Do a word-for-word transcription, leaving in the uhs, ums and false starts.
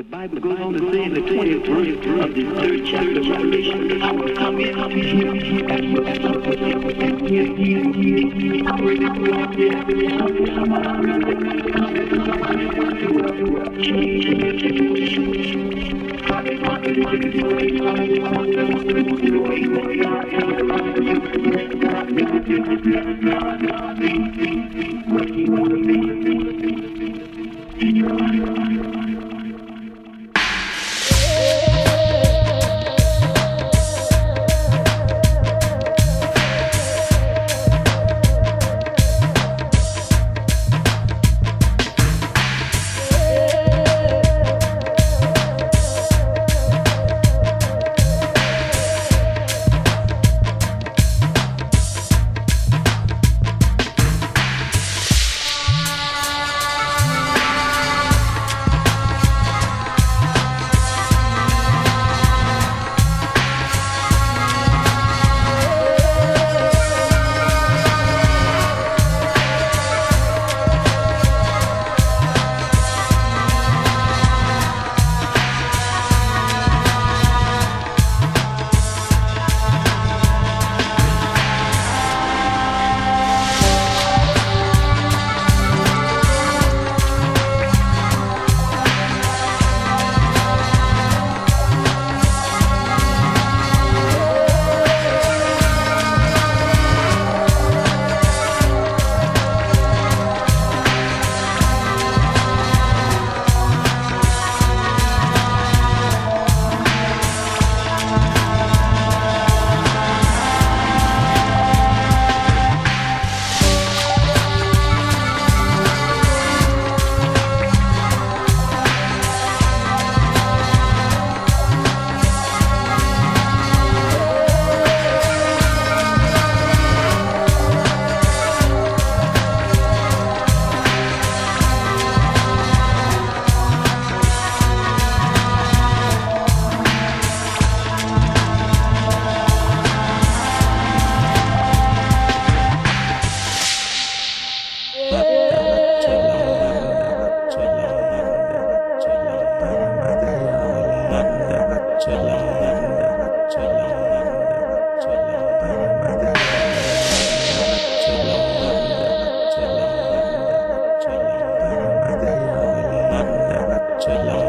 The Bible goes on to say in the twentieth verse of the third chapter of Revelation, I will come in, come in, and will come in, come in, Chalo.